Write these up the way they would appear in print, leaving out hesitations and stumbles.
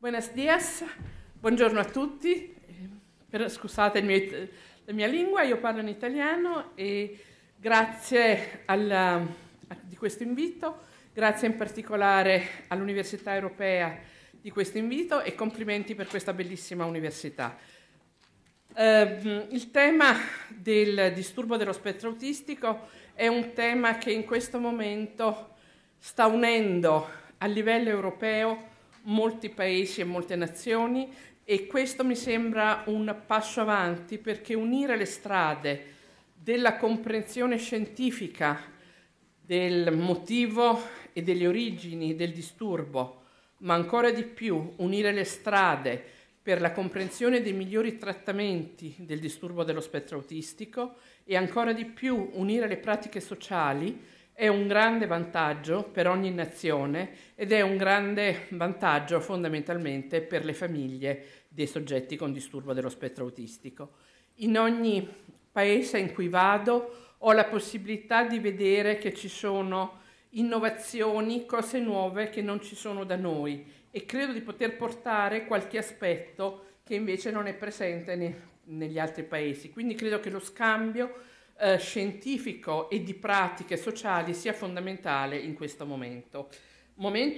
Buenos dias, buongiorno a tutti. Scusate la mia lingua, io parlo in italiano e grazie di questo invito, grazie in particolare all'Università Europea di questo invito e complimenti per questa bellissima università. Il tema del disturbo dello spettro autistico è un tema che in questo momento sta unendo a livello europeo molti paesi e molte nazioni, e questo mi sembra un passo avanti, perché unire le strade della comprensione scientifica del motivo e delle origini del disturbo, ma ancora di più unire le strade per la comprensione dei migliori trattamenti del disturbo dello spettro autistico e ancora di più unire le pratiche sociali è un grande vantaggio per ogni nazione ed è un grande vantaggio fondamentalmente per le famiglie dei soggetti con disturbo dello spettro autistico. In ogni paese in cui vado ho la possibilità di vedere che ci sono innovazioni, cose nuove che non ci sono da noi, e credo di poter portare qualche aspetto che invece non è presente negli altri paesi. Quindi credo che lo scambio scientifico e di pratiche sociali sia fondamentale in questo momento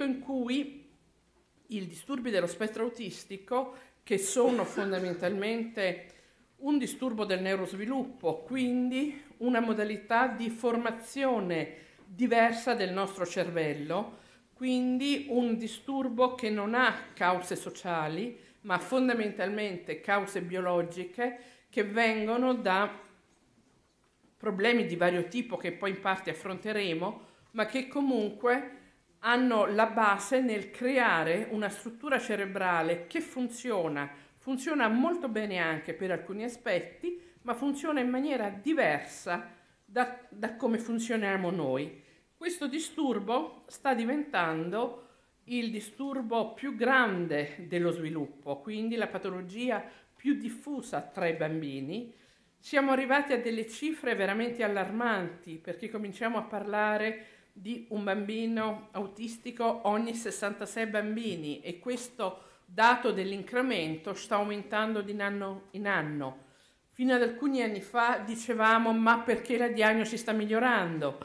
in cui i disturbi dello spettro autistico, che sono fondamentalmente un disturbo del neurosviluppo, quindi una modalità di formazione diversa del nostro cervello, quindi un disturbo che non ha cause sociali ma fondamentalmente cause biologiche che vengono da problemi di vario tipo che poi in parte affronteremo, ma che comunque hanno la base nel creare una struttura cerebrale che funziona molto bene anche per alcuni aspetti, ma funziona in maniera diversa da come funzioniamo noi. Questo disturbo sta diventando il disturbo più grande dello sviluppo, quindi la patologia più diffusa tra i bambini. Siamo arrivati a delle cifre veramente allarmanti, perché cominciamo a parlare di un bambino autistico ogni 66 bambini, e questo dato dell'incremento sta aumentando di anno in anno. Fino ad alcuni anni fa dicevamo: ma perché la diagnosi sta migliorando?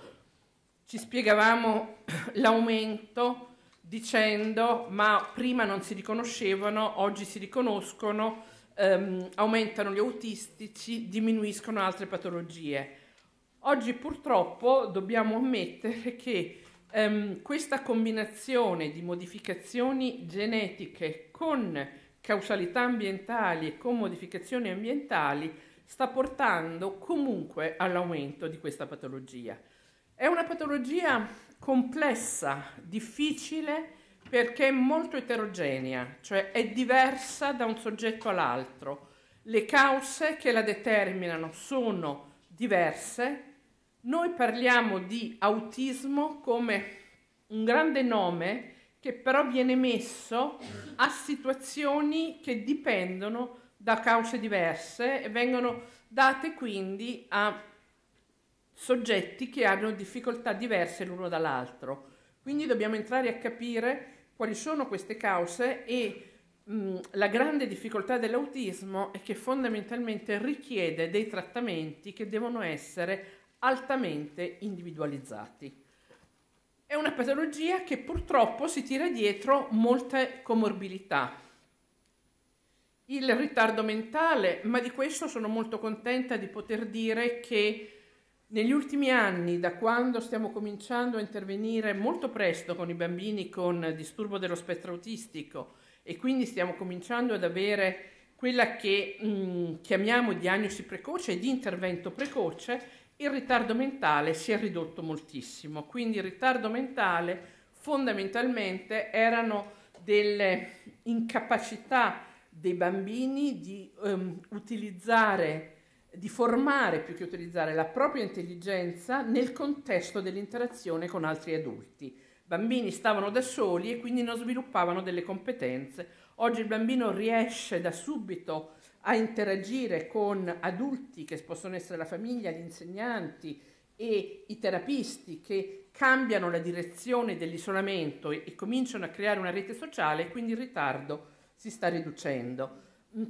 Ci spiegavamo l'aumento dicendo: ma prima non si riconoscevano, oggi si riconoscono, aumentano gli autistici, diminuiscono altre patologie. Oggi purtroppo dobbiamo ammettere che questa combinazione di modificazioni genetiche con causalità ambientali e con modificazioni ambientali sta portando comunque all'aumento di questa patologia. È una patologia complessa, difficile, perché è molto eterogenea, cioè è diversa da un soggetto all'altro. Le cause che la determinano sono diverse. Noi parliamo di autismo come un grande nome che però viene messo a situazioni che dipendono da cause diverse e vengono date quindi a soggetti che hanno difficoltà diverse l'uno dall'altro. Quindi dobbiamo entrare a capire quali sono queste cause, e la grande difficoltà dell'autismo è che fondamentalmente richiede dei trattamenti che devono essere altamente individualizzati. È una patologia che purtroppo si tira dietro molte comorbilità. Il ritardo mentale, ma di questo sono molto contenta di poter dire che negli ultimi anni, da quando stiamo cominciando a intervenire molto presto con i bambini con disturbo dello spettro autistico, e quindi stiamo cominciando ad avere quella che chiamiamo diagnosi precoce e di intervento precoce, il ritardo mentale si è ridotto moltissimo. Quindi il ritardo mentale fondamentalmente erano delle incapacità dei bambini di formare più che utilizzare la propria intelligenza nel contesto dell'interazione con altri adulti. I bambini stavano da soli e quindi non sviluppavano delle competenze. Oggi il bambino riesce da subito a interagire con adulti che possono essere la famiglia, gli insegnanti, e i terapisti che cambiano la direzione dell'isolamento e cominciano a creare una rete sociale, quindi il ritardo si sta riducendo.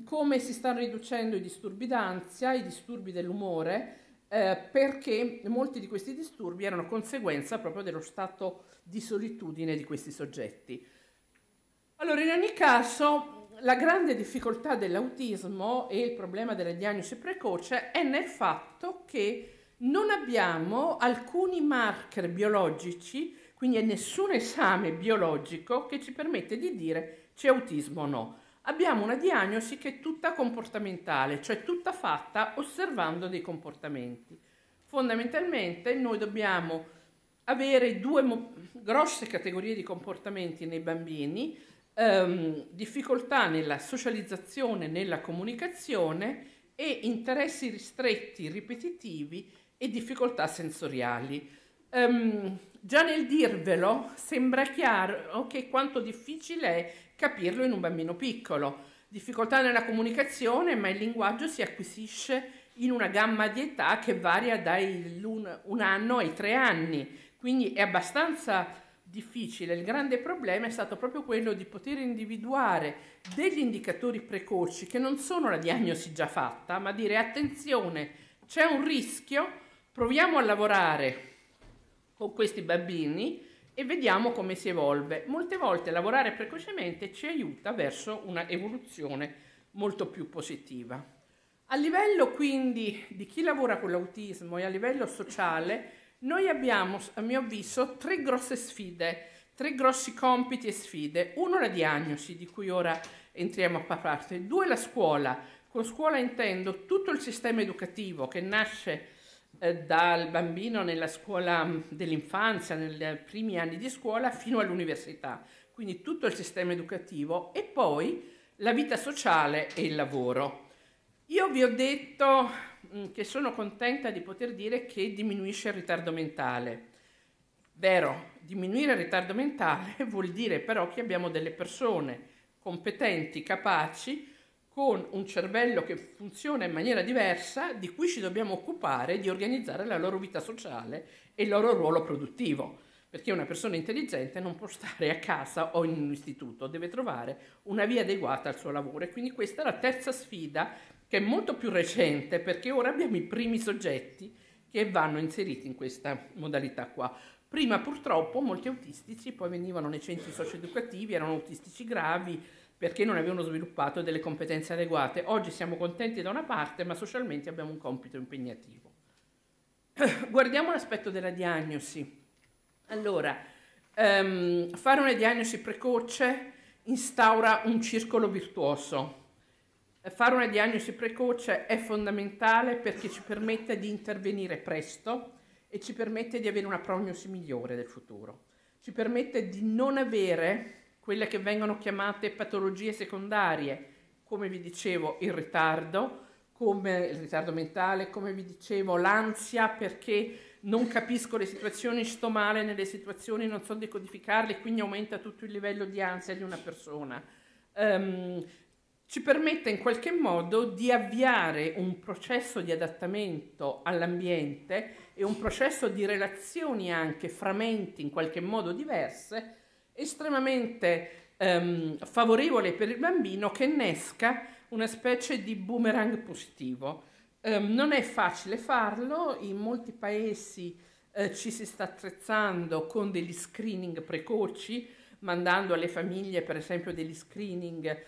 Come si stanno riducendo i disturbi d'ansia, i disturbi dell'umore, perché molti di questi disturbi erano conseguenza proprio dello stato di solitudine di questi soggetti. Allora, in ogni caso, la grande difficoltà dell'autismo e il problema della diagnosi precoce è nel fatto che non abbiamo alcuni marker biologici, quindi nessun esame biologico che ci permette di dire c'è autismo o no. Abbiamo una diagnosi che è tutta comportamentale, cioè tutta fatta osservando dei comportamenti. Fondamentalmente noi dobbiamo avere due grosse categorie di comportamenti nei bambini, difficoltà nella socializzazione, nella comunicazione e interessi ristretti, ripetitivi e difficoltà sensoriali. Già nel dirvelo sembra chiaro che quanto difficile è capirlo in un bambino piccolo. Difficoltà nella comunicazione, ma il linguaggio si acquisisce in una gamma di età che varia dall'un anno ai 3 anni, quindi è abbastanza difficile. Il grande problema è stato proprio quello di poter individuare degli indicatori precoci che non sono la diagnosi già fatta, ma dire attenzione, c'è un rischio, proviamo a lavorare con questi bambini e vediamo come si evolve. Molte volte lavorare precocemente ci aiuta verso una evoluzione molto più positiva. A livello quindi di chi lavora con l'autismo e a livello sociale, noi abbiamo, a mio avviso, 3 grosse sfide, 3 grossi compiti e sfide. Uno, la diagnosi, di cui ora entriamo a parte. 2, la scuola. Con scuola intendo tutto il sistema educativo che nasce dal bambino nella scuola dell'infanzia, nei primi anni di scuola, fino all'università, quindi tutto il sistema educativo, e poi la vita sociale e il lavoro. Io vi ho detto che sono contenta di poter dire che diminuisce il ritardo mentale. Vero, diminuire il ritardo mentale vuol dire però che abbiamo delle persone competenti, capaci, con un cervello che funziona in maniera diversa, di cui ci dobbiamo occupare di organizzare la loro vita sociale e il loro ruolo produttivo, perché una persona intelligente non può stare a casa o in un istituto, deve trovare una via adeguata al suo lavoro. E quindi questa è la terza sfida, che è molto più recente, perché ora abbiamo i primi soggetti che vanno inseriti in questa modalità qua. Prima purtroppo molti autistici poi venivano nei centri socioeducativi, erano autistici gravi, perché non avevano sviluppato delle competenze adeguate. Oggi siamo contenti da una parte, ma socialmente abbiamo un compito impegnativo. Guardiamo l'aspetto della diagnosi. Allora, fare una diagnosi precoce instaura un circolo virtuoso. Fare una diagnosi precoce è fondamentale perché ci permette di intervenire presto e ci permette di avere una prognosi migliore del futuro. Ci permette di non avere quelle che vengono chiamate patologie secondarie, come vi dicevo come il ritardo mentale, come vi dicevo l'ansia perché non capisco le situazioni, sto male nelle situazioni, non so decodificarle, quindi aumenta tutto il livello di ansia di una persona. Ci permette in qualche modo di avviare un processo di adattamento all'ambiente e un processo di relazioni anche fra menti in qualche modo diverse, estremamente favorevole per il bambino, che innesca una specie di boomerang positivo. Non è facile farlo, in molti paesi ci si sta attrezzando con degli screening precoci, mandando alle famiglie per esempio degli screening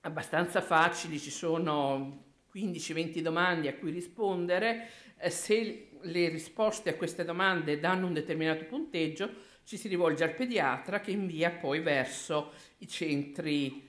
abbastanza facili, ci sono 15-20 domande a cui rispondere, se le risposte a queste domande danno un determinato punteggio ci si rivolge al pediatra, che invia poi verso i centri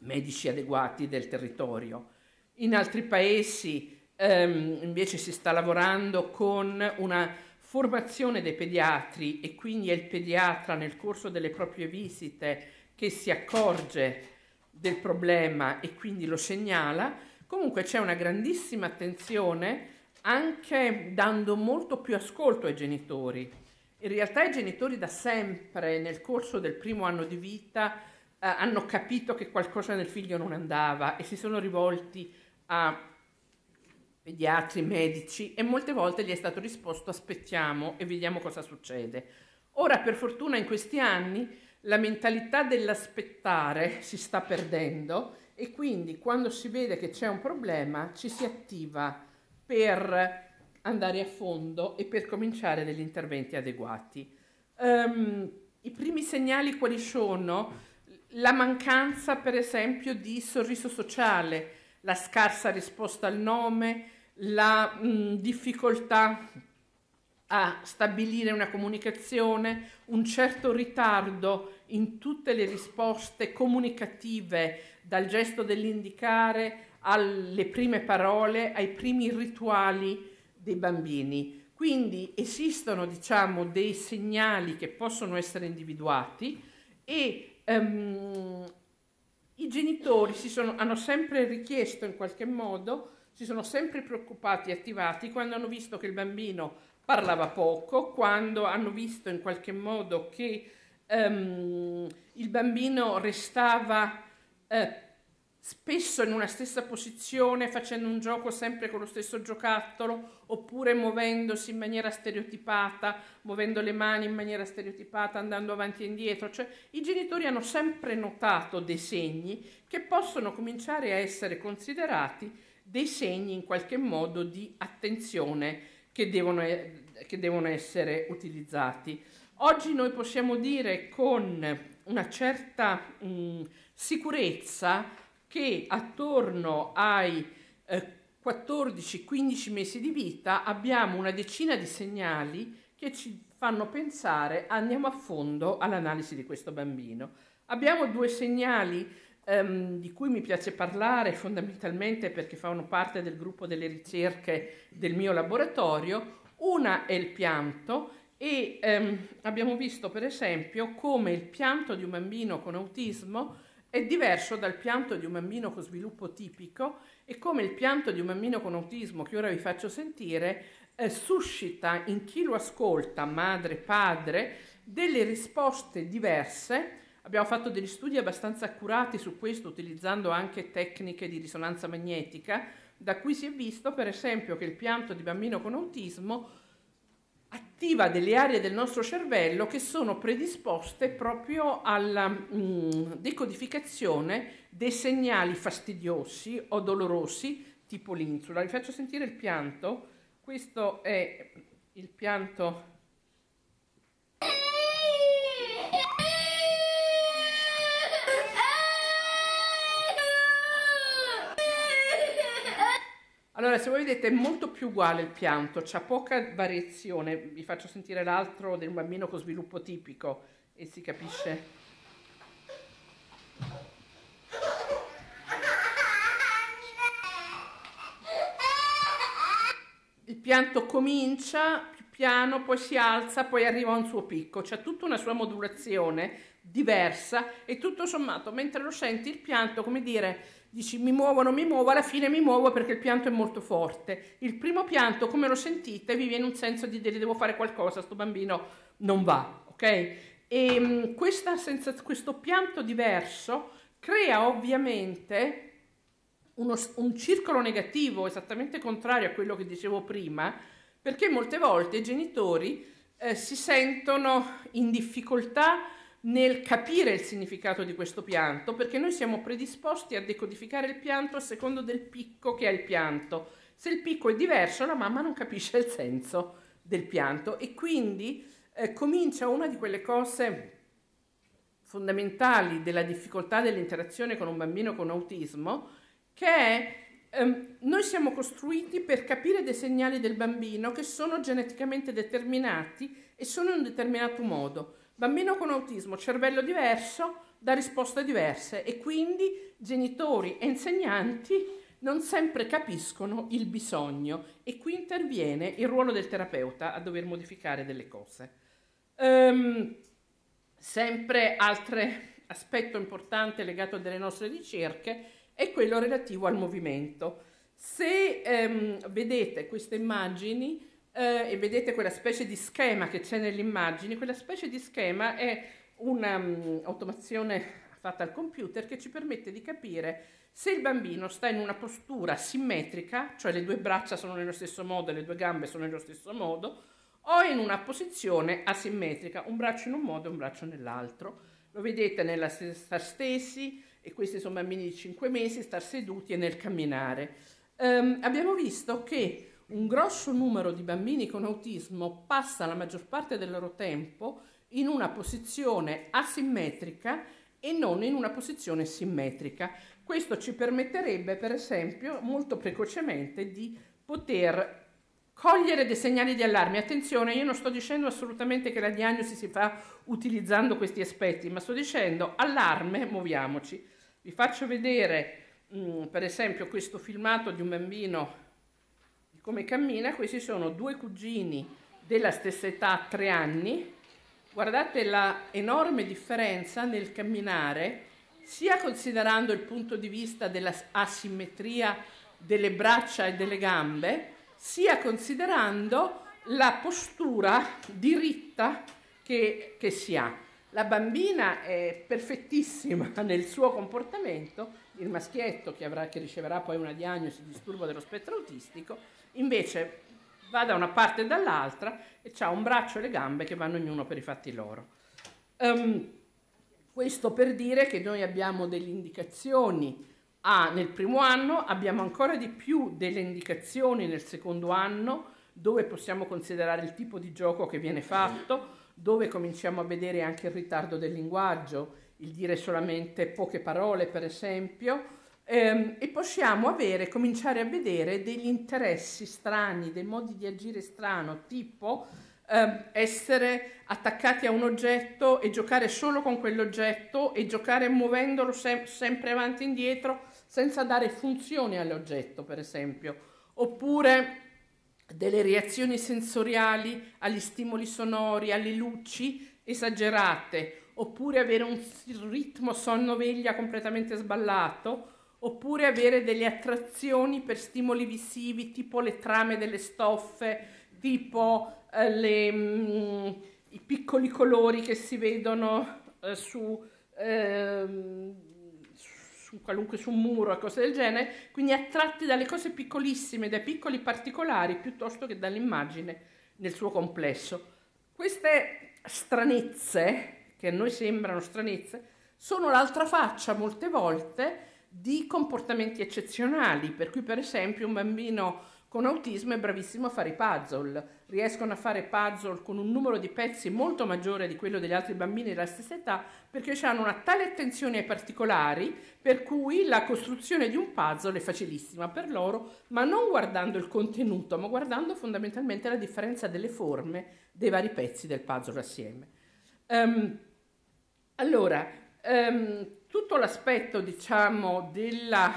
medici adeguati del territorio. In altri paesi invece si sta lavorando con una formazione dei pediatri, e quindi è il pediatra nel corso delle proprie visite che si accorge del problema e quindi lo segnala. Comunque c'è una grandissima attenzione, anche dando molto più ascolto ai genitori. In realtà i genitori da sempre, nel corso del primo anno di vita, hanno capito che qualcosa nel figlio non andava e si sono rivolti a pediatri, medici, e molte volte gli è stato risposto aspettiamo e vediamo cosa succede. Ora, per fortuna, in questi anni la mentalità dell'aspettare si sta perdendo e quindi quando si vede che c'è un problema ci si attiva per andare a fondo e per cominciare degli interventi adeguati. I primi segnali quali sono? La mancanza, per esempio, di sorriso sociale, la scarsa risposta al nome, la difficoltà a stabilire una comunicazione, un certo ritardo in tutte le risposte comunicative, dal gesto dell'indicare alle prime parole, ai primi rituali dei bambini. Quindi esistono, diciamo, dei segnali che possono essere individuati e i genitori hanno sempre richiesto in qualche modo, si sono sempre preoccupati e attivati quando hanno visto che il bambino parlava poco, quando hanno visto in qualche modo che il bambino restava spesso in una stessa posizione, facendo un gioco sempre con lo stesso giocattolo, oppure muovendosi in maniera stereotipata, muovendo le mani in maniera stereotipata, andando avanti e indietro. Cioè, i genitori hanno sempre notato dei segni che possono cominciare a essere considerati dei segni in qualche modo di attenzione che devono essere utilizzati. Oggi noi possiamo dire con una certa sicurezza che attorno ai 14-15 mesi di vita abbiamo una decina di segnali che ci fanno pensare andiamo a fondo all'analisi di questo bambino. Abbiamo due segnali di cui mi piace parlare fondamentalmente perché fanno parte del gruppo delle ricerche del mio laboratorio. Una è il pianto e abbiamo visto per esempio come il pianto di un bambino con autismo è diverso dal pianto di un bambino con sviluppo tipico e come il pianto di un bambino con autismo, che ora vi faccio sentire, suscita in chi lo ascolta, madre, padre, delle risposte diverse. Abbiamo fatto degli studi abbastanza accurati su questo, utilizzando anche tecniche di risonanza magnetica, da cui si è visto per esempio che il pianto di bambino con autismo attiva delle aree del nostro cervello che sono predisposte proprio alla decodificazione dei segnali fastidiosi o dolorosi tipo l'insula. Vi faccio sentire il pianto. Questo è il pianto . Allora, se voi vedete, è molto più uguale il pianto, c'è poca variazione. Vi faccio sentire l'altro del bambino con sviluppo tipico e si capisce. Il pianto comincia più piano, poi si alza, poi arriva a un suo picco. C'è tutta una sua modulazione diversa e tutto sommato, mentre lo senti, il pianto, come dire, dici mi muovo, non mi muovo, alla fine mi muovo perché il pianto è molto forte. Il primo pianto, come lo sentite, vi viene un senso di dire devo fare qualcosa, sto bambino non va, ok? E questo pianto diverso crea ovviamente un circolo negativo, esattamente contrario a quello che dicevo prima, perché molte volte i genitori si sentono in difficoltà nel capire il significato di questo pianto, perché noi siamo predisposti a decodificare il pianto a secondo del picco che ha il pianto. Se il picco è diverso, la mamma non capisce il senso del pianto e quindi comincia una di quelle cose fondamentali della difficoltà dell'interazione con un bambino con autismo, che è noi siamo costruiti per capire dei segnali del bambino che sono geneticamente determinati e sono in un determinato modo. Bambino con autismo, cervello diverso, dà risposte diverse e quindi genitori e insegnanti non sempre capiscono il bisogno e qui interviene il ruolo del terapeuta a dover modificare delle cose. Sempre altro aspetto importante legato a delle nostre ricerche è quello relativo al movimento. Se vedete queste immagini, e vedete quella specie di schema che c'è nell'immagine, quella specie di schema è un'automazione a fatta al computer che ci permette di capire se il bambino sta in una postura simmetrica, cioè le due braccia sono nello stesso modo e le due gambe sono nello stesso modo, o in una posizione asimmetrica, un braccio in un modo e un braccio nell'altro. Lo vedete nella star stessi, e questi sono bambini di 5 mesi, star seduti e nel camminare. Abbiamo visto che un grosso numero di bambini con autismo passa la maggior parte del loro tempo in una posizione asimmetrica e non in una posizione simmetrica. Questo ci permetterebbe, per esempio, molto precocemente di poter cogliere dei segnali di allarme. Attenzione, io non sto dicendo assolutamente che la diagnosi si fa utilizzando questi aspetti, ma sto dicendo allarme, muoviamoci. Vi faccio vedere, per esempio, questo filmato di un bambino come cammina. Questi sono due cugini della stessa età, 3 anni. Guardate la enorme differenza nel camminare, sia considerando il punto di vista della asimmetria delle braccia e delle gambe, sia considerando la postura diritta che si ha. La bambina è perfettissima nel suo comportamento, il maschietto che riceverà poi una diagnosi di disturbo dello spettro autistico invece va da una parte e dall'altra e ha un braccio e le gambe che vanno ognuno per i fatti loro. Questo per dire che noi abbiamo delle indicazioni nel primo anno, abbiamo ancora di più delle indicazioni nel secondo anno, dove possiamo considerare il tipo di gioco che viene fatto, dove cominciamo a vedere anche il ritardo del linguaggio, il dire solamente poche parole per esempio, e possiamo cominciare a vedere degli interessi strani, dei modi di agire strano, tipo essere attaccati a un oggetto e giocare solo con quell'oggetto e giocare muovendolo sempre avanti e indietro senza dare funzione all'oggetto per esempio, oppure delle reazioni sensoriali agli stimoli sonori, alle luci esagerate, oppure avere un ritmo sonno-veglia completamente sballato, oppure avere delle attrazioni per stimoli visivi, tipo le trame delle stoffe, tipo i piccoli colori che si vedono su un muro e cose del genere, quindi attratti dalle cose piccolissime, dai piccoli particolari, piuttosto che dall'immagine nel suo complesso. Queste stranezze, che a noi sembrano stranezze, sono l'altra faccia molte volte di comportamenti eccezionali, per cui per esempio un bambino con autismo è bravissimo a fare i puzzle, riescono a fare puzzle con un numero di pezzi molto maggiore di quello degli altri bambini della stessa età, perché hanno una tale attenzione ai particolari per cui la costruzione di un puzzle è facilissima per loro, ma non guardando il contenuto, ma guardando fondamentalmente la differenza delle forme dei vari pezzi del puzzle assieme. Tutto l'aspetto, diciamo, della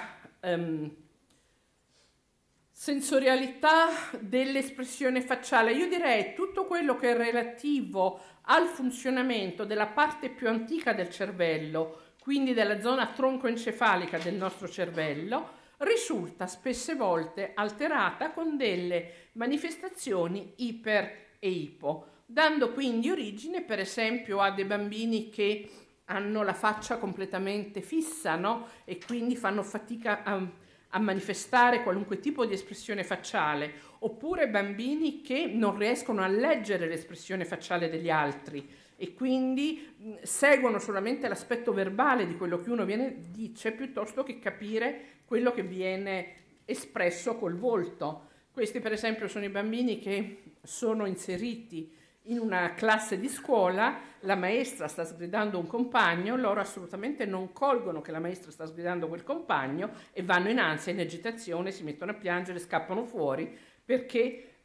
sensorialità dell'espressione facciale, io direi tutto quello che è relativo al funzionamento della parte più antica del cervello, quindi della zona troncoencefalica del nostro cervello, risulta spesse volte alterata con delle manifestazioni iper e ipo, dando quindi origine per esempio a dei bambini che hanno la faccia completamente fissa, no? E quindi fanno fatica a manifestare qualunque tipo di espressione facciale, oppure bambini che non riescono a leggere l'espressione facciale degli altri e quindi seguono solamente l'aspetto verbale di quello che uno dice piuttosto che capire quello che viene espresso col volto. Questi per esempio sono i bambini che sono inseriti in una classe di scuola, la maestra sta sgridando un compagno, loro assolutamente non colgono che la maestra sta sgridando quel compagno e vanno in ansia, in agitazione, si mettono a piangere, scappano fuori perché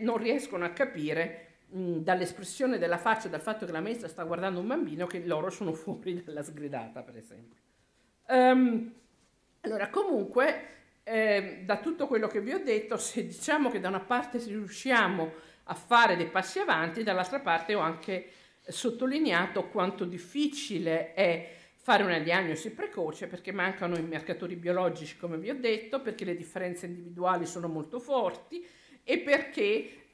non riescono a capire dall'espressione della faccia, dal fatto che la maestra sta guardando un bambino, che loro sono fuori dalla sgridata per esempio. Da tutto quello che vi ho detto, se diciamo che da una parte riusciamo a fare dei passi avanti, dall'altra parte ho anche sottolineato quanto difficile è fare una diagnosi precoce, perché mancano i marcatori biologici come vi ho detto, perché le differenze individuali sono molto forti e perché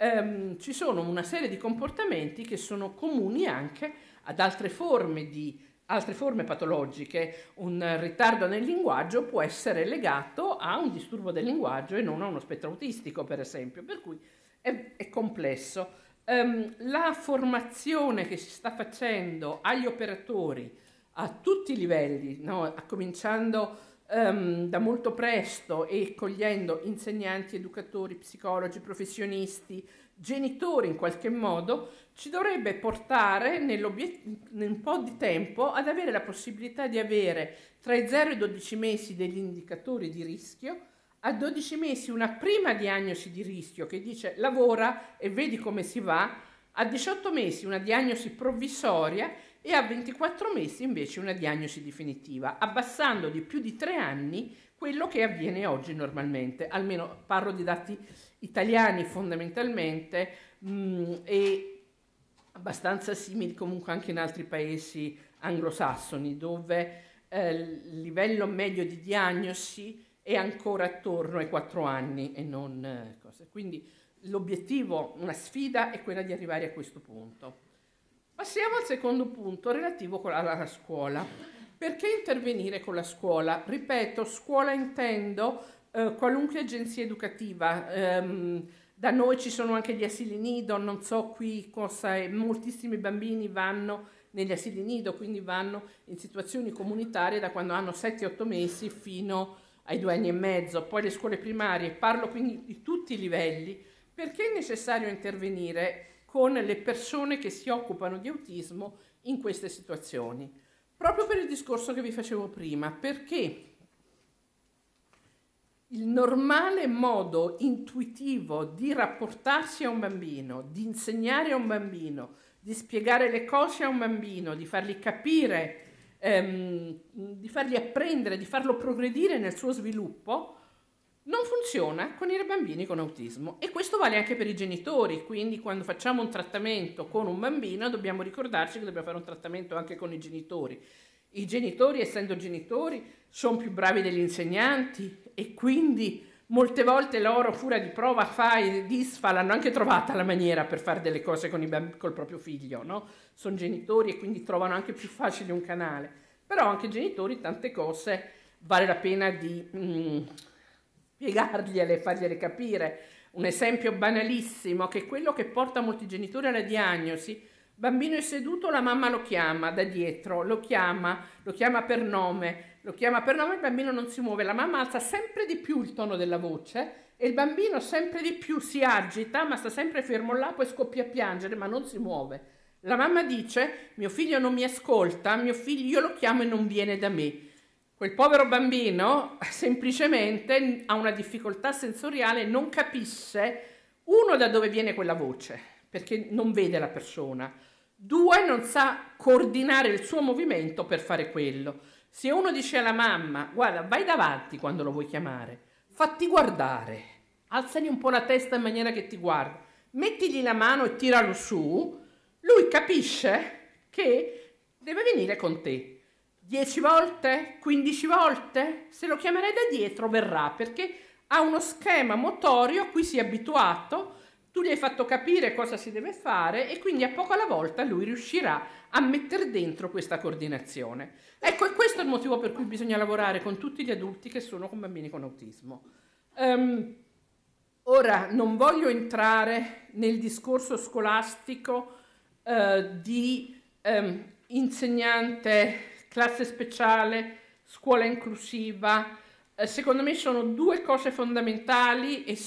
ci sono una serie di comportamenti che sono comuni anche ad altre forme di altre forme patologiche, un ritardo nel linguaggio può essere legato a un disturbo del linguaggio e non a uno spettro autistico, per esempio, per cui è complesso. La formazione che si sta facendo agli operatori a tutti i livelli, no? A cominciando da molto presto e cogliendo insegnanti, educatori, psicologi, professionisti, genitori in qualche modo, ci dovrebbe portare in un po' di tempo ad avere la possibilità di avere tra i 0 e i 12 mesi degli indicatori di rischio, a 12 mesi una prima diagnosi di rischio che dice lavora e vedi come si va, a 18 mesi una diagnosi provvisoria e a 24 mesi invece una diagnosi definitiva, abbassando di più di 3 anni quello che avviene oggi normalmente, almeno parlo di dati italiani fondamentalmente e abbastanza simili comunque anche in altri paesi anglosassoni dove il livello medio di diagnosi è ancora attorno ai 4 anni e non cose. Quindi l'obiettivo, una sfida è quella di arrivare a questo punto. Passiamo al secondo punto relativo alla scuola. Perché intervenire con la scuola? Ripeto, scuola intendo qualunque agenzia educativa. Da noi ci sono anche gli asili nido, non so qui cosa è, moltissimi bambini vanno negli asili nido, quindi vanno in situazioni comunitarie da quando hanno 7-8 mesi fino ai 2 anni e mezzo, poi le scuole primarie, parlo quindi di tutti i livelli. Perché è necessario intervenire con le persone che si occupano di autismo in queste situazioni? Proprio per il discorso che vi facevo prima, perché il normale modo intuitivo di rapportarsi a un bambino, di insegnare a un bambino, di spiegare le cose a un bambino, di fargli capire, di fargli apprendere, di farlo progredire nel suo sviluppo, non funziona con i bambini con autismo e questo vale anche per i genitori, quindi quando facciamo un trattamento con un bambino dobbiamo ricordarci che dobbiamo fare un trattamento anche con i genitori. I genitori, essendo genitori, sono più bravi degli insegnanti e quindi molte volte loro furia di prova fai e disfa, l'hanno anche trovata la maniera per fare delle cose con col proprio figlio, no? Sono genitori e quindi trovano anche più facile un canale, però anche i genitori tante cose vale la pena di spiegargliele, fargliele capire. Un esempio banalissimo che è quello che porta molti genitori alla diagnosi: bambino è seduto, la mamma lo chiama da dietro, lo chiama per nome, il bambino non si muove, la mamma alza sempre di più il tono della voce e il bambino sempre di più si agita ma sta sempre fermo là, poi scoppia a piangere ma non si muove. La mamma dice mio figlio non mi ascolta, mio figlio io lo chiamo e non viene da me. Quel povero bambino semplicemente ha una difficoltà sensoriale, non capisce, uno, da dove viene quella voce, perché non vede la persona, 2, non sa coordinare il suo movimento per fare quello. Se uno dice alla mamma, guarda, vai davanti quando lo vuoi chiamare, fatti guardare, alzali un po' la testa in maniera che ti guardi, mettigli la mano e tiralo su, lui capisce che deve venire con te. 10 volte, 15 volte, se lo chiamerai da dietro verrà, perché ha uno schema motorio a cui si è abituato, tu gli hai fatto capire cosa si deve fare e quindi a poco alla volta lui riuscirà a mettere dentro questa coordinazione. Ecco, e questo è il motivo per cui bisogna lavorare con tutti gli adulti che sono con bambini con autismo. Ora, non voglio entrare nel discorso scolastico di insegnante, classe speciale, scuola inclusiva. Secondo me sono 2 cose fondamentali e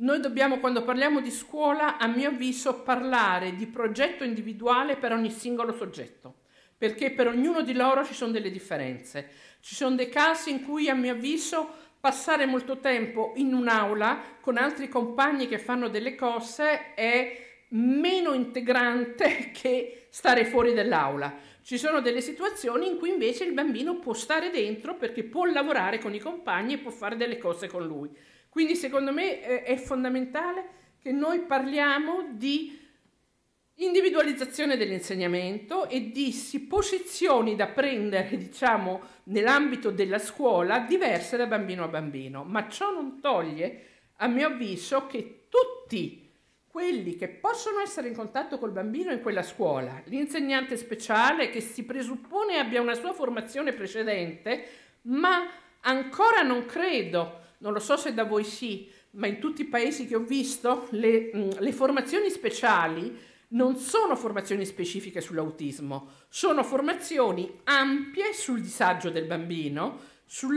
noi dobbiamo, quando parliamo di scuola, a mio avviso, parlare di progetto individuale per ogni singolo soggetto, perché per ognuno di loro ci sono delle differenze. Ci sono dei casi in cui, a mio avviso, passare molto tempo in un'aula con altri compagni che fanno delle cose è meno integrante che stare fuori dall'aula. Ci sono delle situazioni in cui invece il bambino può stare dentro perché può lavorare con i compagni e può fare delle cose con lui. Quindi secondo me è fondamentale che noi parliamo di individualizzazione dell'insegnamento e di posizioni da prendere, diciamo, nell'ambito della scuola diverse da bambino a bambino, ma ciò non toglie, a mio avviso, che tutti quelli che possono essere in contatto col bambino in quella scuola, l'insegnante speciale che si presuppone abbia una sua formazione precedente, ma ancora non credo, non lo so se da voi sì, ma in tutti i paesi che ho visto le formazioni speciali non sono formazioni specifiche sull'autismo, sono formazioni ampie sul disagio del bambino,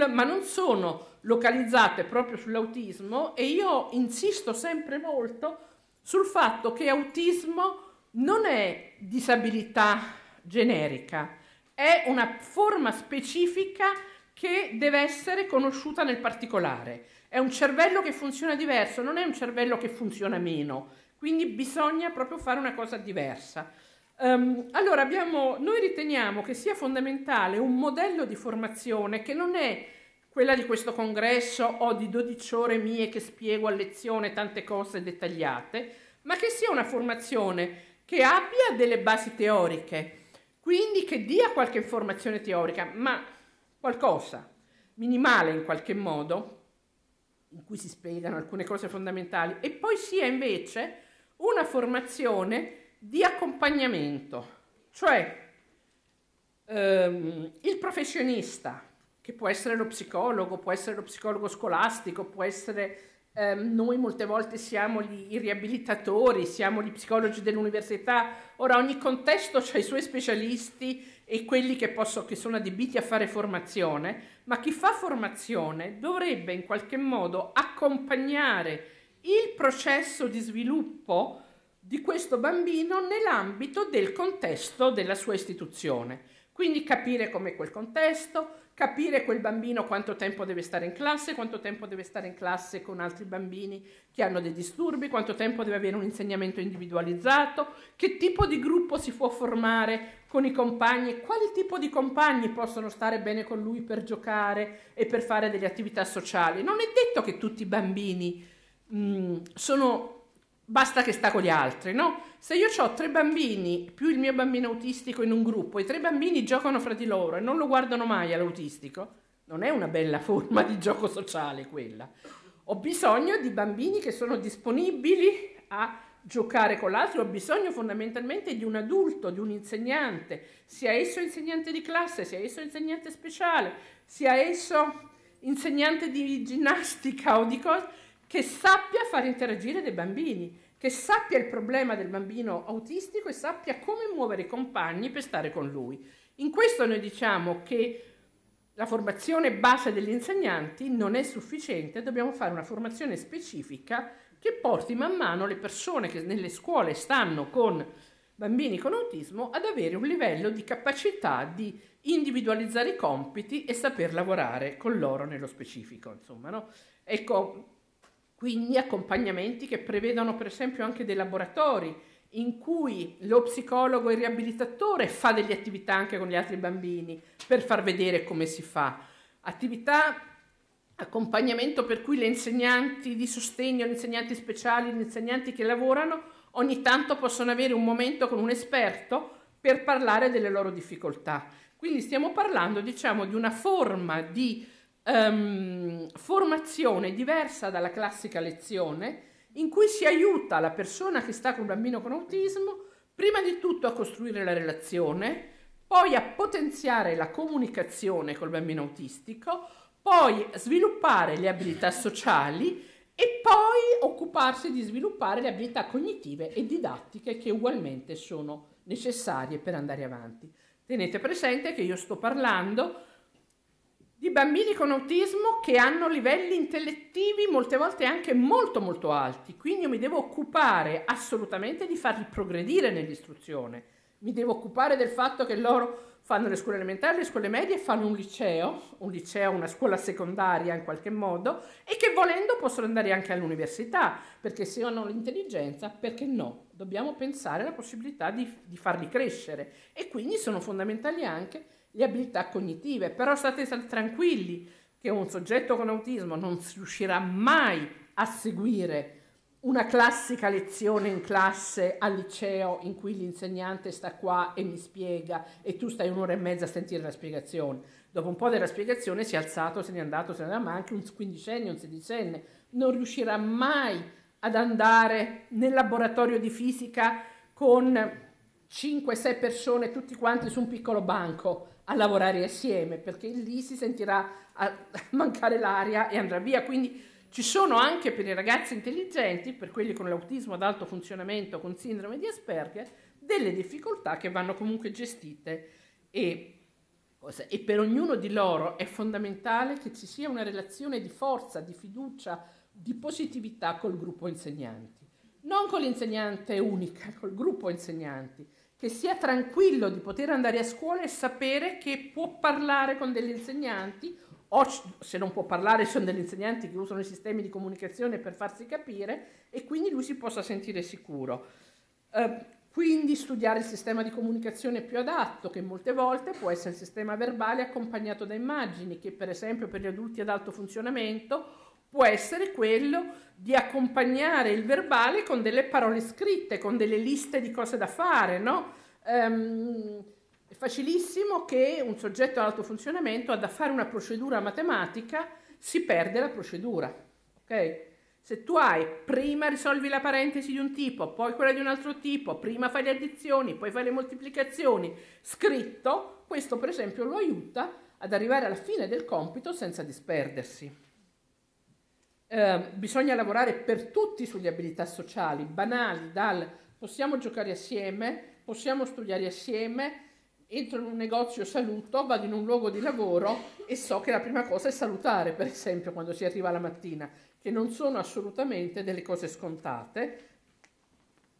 ma non sono localizzate proprio sull'autismo, e io insisto sempre molto sul fatto che autismo non è disabilità generica, è una forma specifica che deve essere conosciuta nel particolare. È un cervello che funziona diverso, non è un cervello che funziona meno, quindi bisogna proprio fare una cosa diversa. Allora, noi riteniamo che sia fondamentale un modello di formazione che non è quella di questo congresso o di 12 ore mie che spiego a lezione tante cose dettagliate, ma che sia una formazione che abbia delle basi teoriche, quindi che dia qualche informazione teorica, ma qualcosa minimale in qualche modo, in cui si spiegano alcune cose fondamentali, e poi sia invece una formazione di accompagnamento, cioè il professionista, che può essere lo psicologo, scolastico, può essere, noi molte volte siamo i riabilitatori, siamo gli psicologi dell'università. Ora ogni contesto ha i suoi specialisti e quelli che sono adibiti a fare formazione, ma chi fa formazione dovrebbe in qualche modo accompagnare il processo di sviluppo di questo bambino nell'ambito del contesto della sua istituzione. Quindi capire com'è quel contesto, capire quel bambino quanto tempo deve stare in classe, quanto tempo deve stare in classe con altri bambini che hanno dei disturbi, quanto tempo deve avere un insegnamento individualizzato, che tipo di gruppo si può formare con i compagni, quali tipo di compagni possono stare bene con lui per giocare e per fare delle attività sociali. Non è detto che tutti i bambini basta che sta con gli altri, no? Se io ho 3 bambini più il mio bambino autistico in un gruppo, i 3 bambini giocano fra di loro e non lo guardano mai all'autistico, non è una bella forma di gioco sociale quella. Ho bisogno di bambini che sono disponibili a giocare con l'altro, ho bisogno fondamentalmente di un adulto, di un insegnante, sia esso insegnante di classe, sia esso insegnante speciale, sia esso insegnante di ginnastica o di cose, che sappia far interagire dei bambini, che sappia il problema del bambino autistico e sappia come muovere i compagni per stare con lui. In questo noi diciamo che la formazione base degli insegnanti non è sufficiente, dobbiamo fare una formazione specifica che porti man mano le persone che nelle scuole stanno con bambini con autismo ad avere un livello di capacità di individualizzare i compiti e saper lavorare con loro nello specifico, insomma, no? Ecco, quindi accompagnamenti che prevedono per esempio anche dei laboratori in cui lo psicologo e il riabilitatore fa delle attività anche con gli altri bambini per far vedere come si fa. Accompagnamento per cui le insegnanti di sostegno, gli insegnanti speciali, gli insegnanti che lavorano ogni tanto possono avere un momento con un esperto per parlare delle loro difficoltà. Quindi stiamo parlando, diciamo, di una forma di formazione diversa dalla classica lezione, in cui si aiuta la persona che sta con un bambino con autismo prima di tutto a costruire la relazione, poi a potenziare la comunicazione col bambino autistico, poi sviluppare le abilità sociali e poi occuparsi di sviluppare le abilità cognitive e didattiche che ugualmente sono necessarie per andare avanti. Tenete presente che io sto parlando di bambini con autismo che hanno livelli intellettivi molte volte anche molto molto alti, quindi io mi devo occupare assolutamente di farli progredire nell'istruzione, mi devo occupare del fatto che loro fanno le scuole elementari, le scuole medie, fanno un liceo, una scuola secondaria in qualche modo, e che volendo possono andare anche all'università, perché se hanno l'intelligenza, perché no? Dobbiamo pensare alla possibilità di farli crescere, e quindi sono fondamentali anche le abilità cognitive. Però state tranquilli che un soggetto con autismo non riuscirà mai a seguire una classica lezione in classe al liceo in cui l'insegnante sta qua e mi spiega e tu stai un'ora e mezza a sentire la spiegazione. Dopo un po' della spiegazione si è alzato, se n'è andato, ma anche un quindicenne, un sedicenne non riuscirà mai ad andare nel laboratorio di fisica con 5-6 persone, tutti quanti su un piccolo banco a lavorare assieme, perché lì si sentirà mancare l'aria e andrà via. Quindi ci sono anche per i ragazzi intelligenti, per quelli con l'autismo ad alto funzionamento, con sindrome di Asperger, delle difficoltà che vanno comunque gestite e per ognuno di loro è fondamentale che ci sia una relazione di forza, di fiducia, di positività col gruppo insegnanti. Non con l'insegnante unica, col gruppo insegnanti, che sia tranquillo di poter andare a scuola e sapere che può parlare con degli insegnanti, o se non può parlare sono degli insegnanti che usano i sistemi di comunicazione per farsi capire, e quindi lui si possa sentire sicuro. Quindi studiare il sistema di comunicazione più adatto, che molte volte può essere il sistema verbale accompagnato da immagini, che per esempio per gli adulti ad alto funzionamento può essere quello di accompagnare il verbale con delle parole scritte, con delle liste di cose da fare, no? È facilissimo che un soggetto ad alto funzionamento ha da fare una procedura matematica, si perde la procedura, ok? Se tu hai, prima risolvi la parentesi di un tipo, poi quella di un altro tipo, prima fai le addizioni, poi fai le moltiplicazioni, scritto, questo per esempio lo aiuta ad arrivare alla fine del compito senza disperdersi. Bisogna lavorare per tutti sulle abilità sociali, banali, dal possiamo giocare assieme, possiamo studiare assieme, entro in un negozio saluto, vado in un luogo di lavoro e so che la prima cosa è salutare, per esempio, quando si arriva la mattina, che non sono assolutamente delle cose scontate.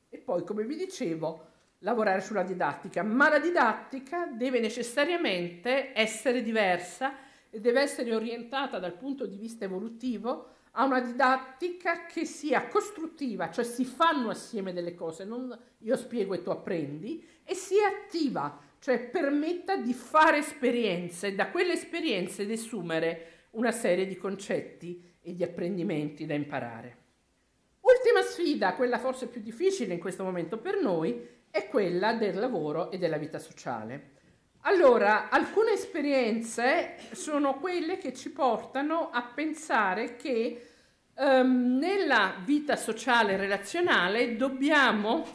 E poi, come vi dicevo, lavorare sulla didattica, ma la didattica deve necessariamente essere diversa e deve essere orientata dal punto di vista evolutivo a una didattica che sia costruttiva, cioè si fanno assieme delle cose, non io spiego e tu apprendi, e sia attiva, cioè permetta di fare esperienze e da quelle esperienze di assumere una serie di concetti e di apprendimenti da imparare. Ultima sfida, quella forse più difficile in questo momento per noi, è quella del lavoro e della vita sociale. Allora, alcune esperienze sono quelle che ci portano a pensare che nella vita sociale e relazionale dobbiamo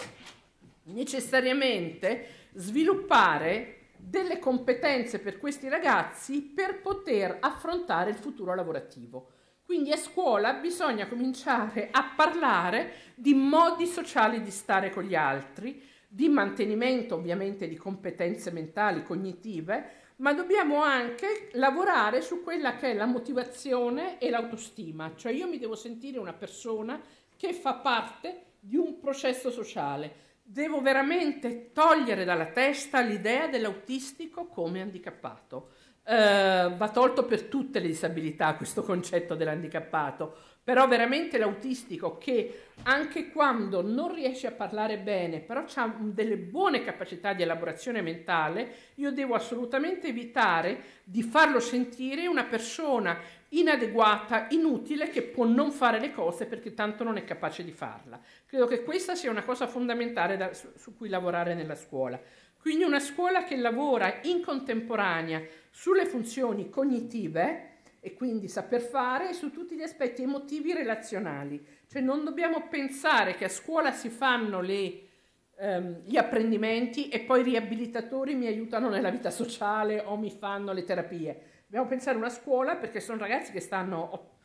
necessariamente sviluppare delle competenze per questi ragazzi per poter affrontare il futuro lavorativo. Quindi a scuola bisogna cominciare a parlare di modi sociali di stare con gli altri, di mantenimento ovviamente di competenze mentali, cognitive, ma dobbiamo anche lavorare su quella che è la motivazione e l'autostima, cioè io mi devo sentire una persona che fa parte di un processo sociale, devo veramente togliere dalla testa l'idea dell'autistico come handicappato. Va tolto per tutte le disabilità questo concetto dell'handicappato, però veramente l'autistico che anche quando non riesce a parlare bene però ha delle buone capacità di elaborazione mentale, io devo assolutamente evitare di farlo sentire una persona inadeguata, inutile, che può non fare le cose perché tanto non è capace di farla. Credo che questa sia una cosa fondamentale su cui lavorare nella scuola. Quindi una scuola che lavora in contemporanea sulle funzioni cognitive e quindi saper fare e su tutti gli aspetti emotivi e relazionali. Cioè non dobbiamo pensare che a scuola si fanno gli apprendimenti e poi i riabilitatori mi aiutano nella vita sociale o mi fanno le terapie. Dobbiamo pensare a una scuola, perché sono ragazzi che stanno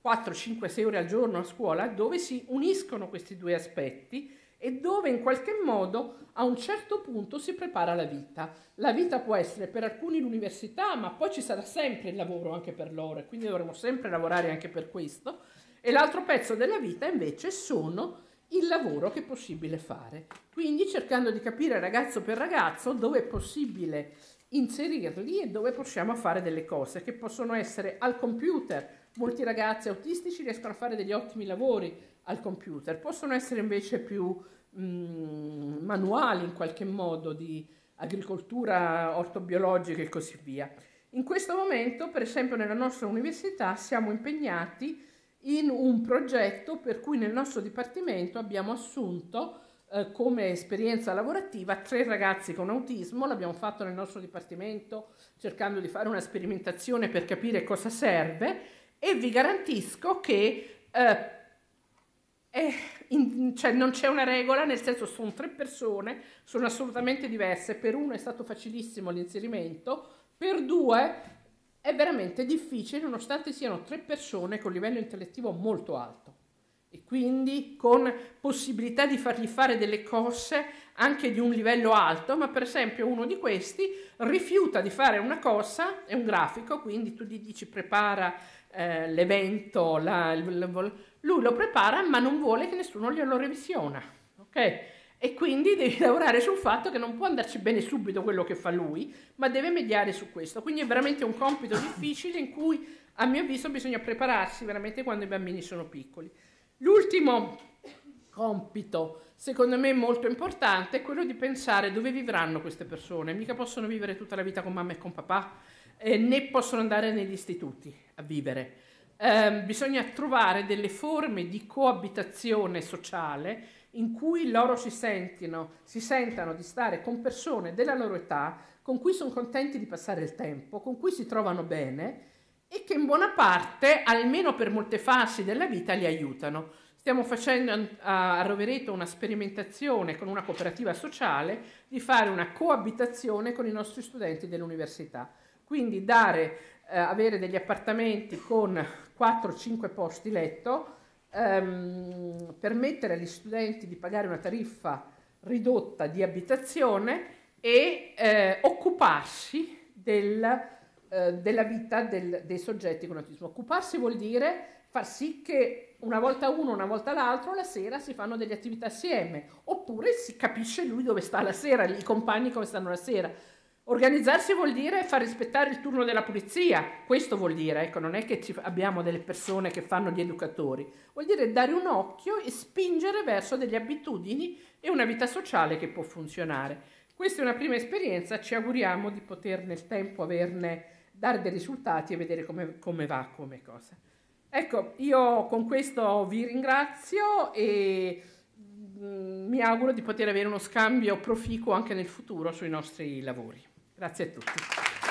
4, 5, 6 ore al giorno a scuola, dove si uniscono questi due aspetti e dove in qualche modo a un certo punto si prepara la vita. La vita può essere per alcuni l'università, ma poi ci sarà sempre il lavoro anche per loro e quindi dovremo sempre lavorare anche per questo. E l'altro pezzo della vita invece sono il lavoro che è possibile fare. Quindi cercando di capire ragazzo per ragazzo dove è possibile inserirli e dove possiamo fare delle cose che possono essere al computer. Molti ragazzi autistici riescono a fare degli ottimi lavori al computer, possono essere invece più manuali in qualche modo, di agricoltura ortobiologica e così via. In questo momento, per esempio, nella nostra università siamo impegnati in un progetto per cui nel nostro dipartimento abbiamo assunto come esperienza lavorativa 3 ragazzi con autismo. L'abbiamo fatto nel nostro dipartimento cercando di fare una sperimentazione per capire cosa serve, e vi garantisco che Cioè non c'è una regola, nel senso sono tre persone, sono assolutamente diverse. Per uno è stato facilissimo l'inserimento, per due è veramente difficile, nonostante siano tre persone con livello intellettivo molto alto e quindi con possibilità di fargli fare delle cose anche di un livello alto. Ma per esempio uno di questi rifiuta di fare una cosa, è un grafico, quindi tu gli dici prepara l'evento, lui lo prepara ma non vuole che nessuno glielo revisiona, ok? E quindi devi lavorare sul fatto che non può andarci bene subito quello che fa lui, ma deve mediare su questo. Quindi è veramente un compito difficile in cui, a mio avviso, bisogna prepararsi veramente quando i bambini sono piccoli. L'ultimo compito, secondo me molto importante, è quello di pensare dove vivranno queste persone. Mica possono vivere tutta la vita con mamma e con papà, né possono andare negli istituti a vivere. Bisogna trovare delle forme di coabitazione sociale in cui loro si sentano di stare con persone della loro età, con cui sono contenti di passare il tempo, con cui si trovano bene e che in buona parte, almeno per molte fasi della vita, li aiutano. Stiamo facendo a Rovereto una sperimentazione con una cooperativa sociale di fare una coabitazione con i nostri studenti dell'università. Quindi avere degli appartamenti con 4-5 posti letto, permettere agli studenti di pagare una tariffa ridotta di abitazione e occuparsi della vita dei soggetti con autismo. Occuparsi vuol dire far sì che una volta uno, una volta l'altro, la sera si fanno delle attività assieme, oppure si capisce lui dove sta la sera, i compagni come stanno la sera. Organizzarsi vuol dire far rispettare il turno della pulizia, questo vuol dire, ecco, non è che abbiamo delle persone che fanno gli educatori, vuol dire dare un occhio e spingere verso delle abitudini e una vita sociale che può funzionare. Questa è una prima esperienza, ci auguriamo di poter nel tempo dare dei risultati e vedere come va, come cosa. Ecco, io con questo vi ringrazio e mi auguro di poter avere uno scambio proficuo anche nel futuro sui nostri lavori. Grazie a tutti.